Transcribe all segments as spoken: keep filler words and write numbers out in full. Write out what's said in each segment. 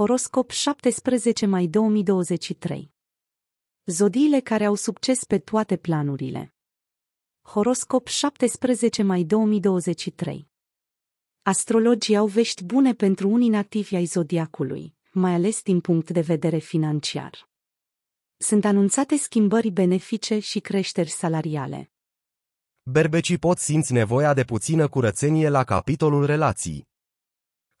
Horoscop șaptesprezece mai două mii douăzeci și trei. Zodiile care au succes pe toate planurile. Horoscop șaptesprezece mai două mii douăzeci și trei. Astrologii au vești bune pentru unii nativi ai zodiacului, mai ales din punct de vedere financiar. Sunt anunțate schimbări benefice și creșteri salariale. Berbecii pot simți nevoia de puțină curățenie la capitolul relații.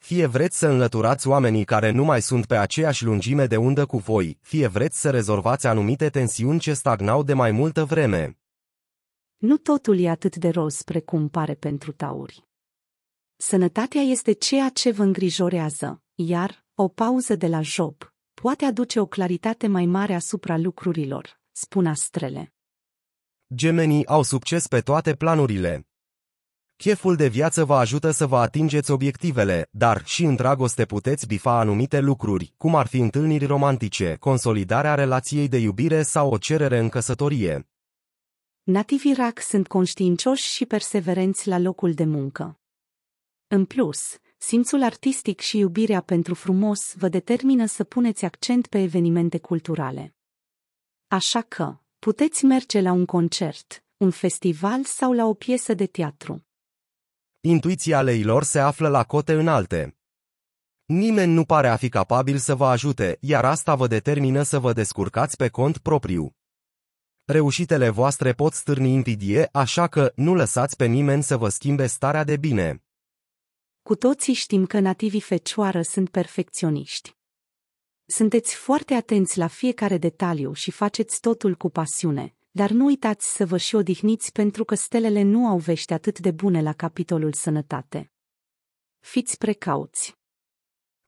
Fie vreți să înlăturați oamenii care nu mai sunt pe aceeași lungime de undă cu voi, fie vreți să rezolvați anumite tensiuni ce stagnau de mai multă vreme. Nu totul e atât de roz precum pare pentru tauri. Sănătatea este ceea ce vă îngrijorează, iar o pauză de la job poate aduce o claritate mai mare asupra lucrurilor, spun astrele. Gemenii au succes pe toate planurile. Cheful de viață vă ajută să vă atingeți obiectivele, dar și în dragoste puteți bifa anumite lucruri, cum ar fi întâlniri romantice, consolidarea relației de iubire sau o cerere în căsătorie. Nativii rac sunt conștiincioși și perseverenți la locul de muncă. În plus, simțul artistic și iubirea pentru frumos vă determină să puneți accent pe evenimente culturale. Așa că puteți merge la un concert, un festival sau la o piesă de teatru. Intuiția leilor se află la cote înalte. Nimeni nu pare a fi capabil să vă ajute, iar asta vă determină să vă descurcați pe cont propriu. Reușitele voastre pot stârni invidie, așa că nu lăsați pe nimeni să vă schimbe starea de bine. Cu toții știm că nativii fecioară sunt perfecționiști. Sunteți foarte atenți la fiecare detaliu și faceți totul cu pasiune, dar nu uitați să vă și odihniți pentru că stelele nu au vești atât de bune la capitolul sănătate. Fiți precauți!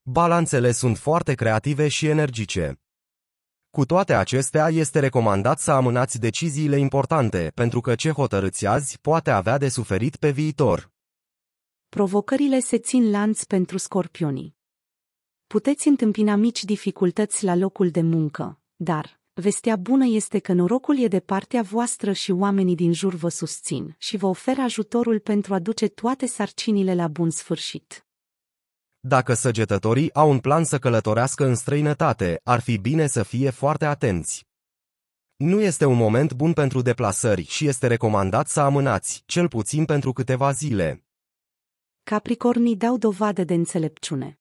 Balanțele sunt foarte creative și energice. Cu toate acestea, este recomandat să amânați deciziile importante, pentru că ce hotărâți azi poate avea de suferit pe viitor. Provocările se țin lanț pentru scorpionii. Puteți întâmpina mici dificultăți la locul de muncă, dar vestea bună este că norocul e de partea voastră și oamenii din jur vă susțin și vă oferă ajutorul pentru a duce toate sarcinile la bun sfârșit. Dacă săgetătorii au un plan să călătorească în străinătate, ar fi bine să fie foarte atenți. Nu este un moment bun pentru deplasări și este recomandat să amânați, cel puțin pentru câteva zile. Capricornii dau dovadă de înțelepciune.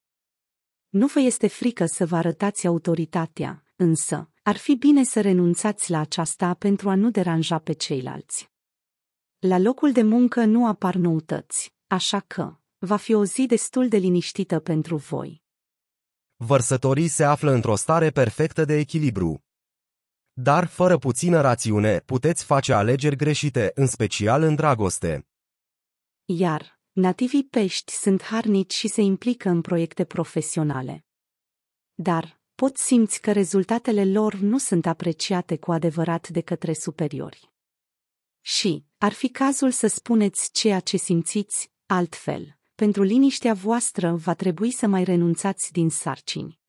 Nu vă este frică să vă arătați autoritatea, însă ar fi bine să renunțați la aceasta pentru a nu deranja pe ceilalți. La locul de muncă nu apar noutăți, așa că va fi o zi destul de liniștită pentru voi. Vărsătorii se află într-o stare perfectă de echilibru. Dar, fără puțină rațiune, puteți face alegeri greșite, în special în dragoste. Iar nativii pești sunt harnici și se implică în proiecte profesionale. Dar pot simți că rezultatele lor nu sunt apreciate cu adevărat de către superiori. Și ar fi cazul să spuneți ceea ce simțiți, altfel, pentru liniștea voastră va trebui să mai renunțați din sarcini.